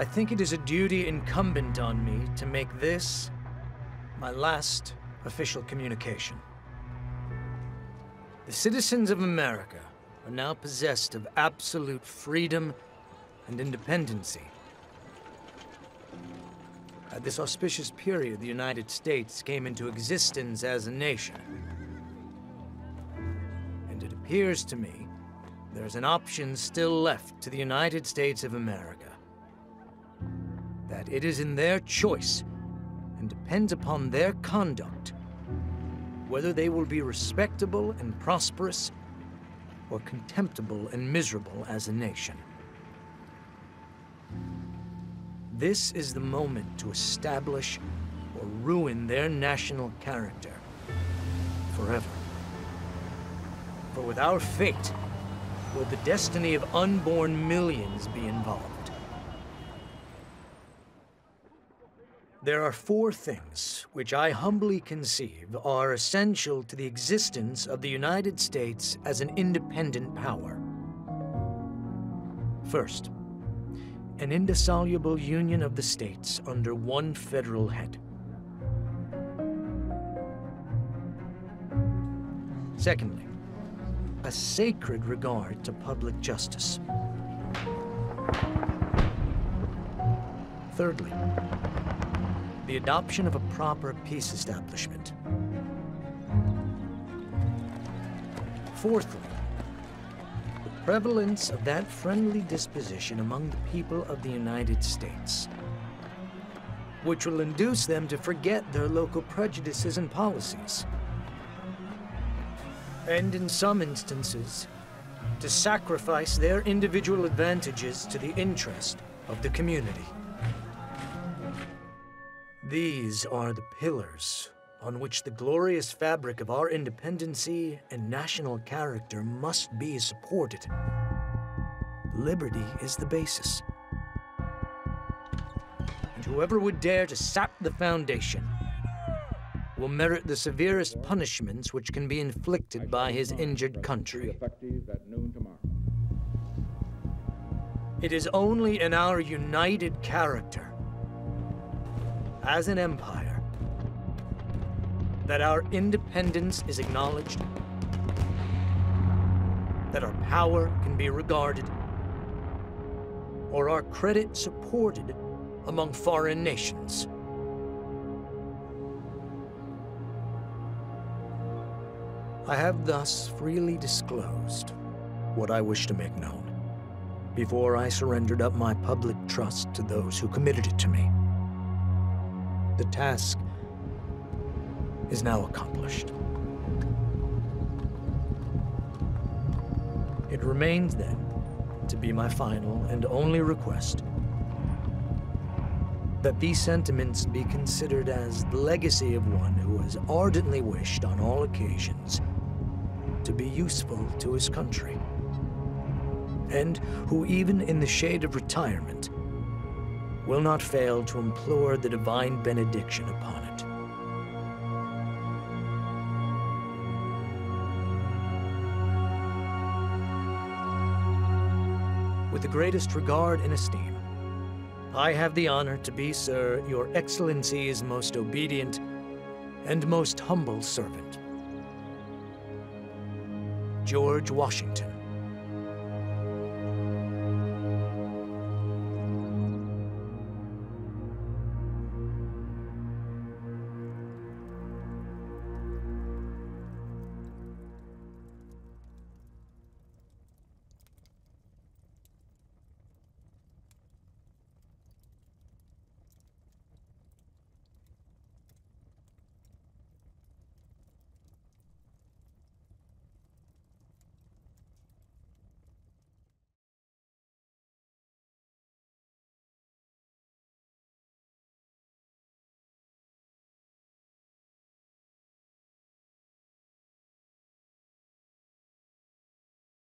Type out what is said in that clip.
I think it is a duty incumbent on me to make this my last official communication. The citizens of America are now possessed of absolute freedom and independency. At this auspicious period, the United States came into existence as a nation. And it appears to me there is an option still left to the United States of America. That it is in their choice and depends upon their conduct whether they will be respectable and prosperous or contemptible and miserable as a nation. This is the moment to establish or ruin their national character forever. For with our fate, will the destiny of unborn millions be involved? There are four things which I humbly conceive are essential to the existence of the United States as an independent power. First, an indissoluble union of the states under one federal head. Secondly, a sacred regard to public justice. Thirdly, the adoption of a proper peace establishment. Fourthly, prevalence of that friendly disposition among the people of the United States, which will induce them to forget their local prejudices and policies, and in some instances, to sacrifice their individual advantages to the interest of the community. These are the pillars on which the glorious fabric of our independency and national character must be supported. Liberty is the basis. And whoever would dare to sap the foundation will merit the severest punishments which can be inflicted by his injured country. It is only in our united character, as an empire, that our independence is acknowledged, that our power can be regarded, or our credit supported among foreign nations. I have thus freely disclosed what I wish to make known before I surrendered up my public trust to those who committed it to me. The task is now accomplished. It remains then to be my final and only request that these sentiments be considered as the legacy of one who has ardently wished on all occasions to be useful to his country, and who even in the shade of retirement will not fail to implore the divine benediction upon it. With the greatest regard and esteem, I have the honor to be, sir, your Excellency's most obedient and most humble servant, George Washington.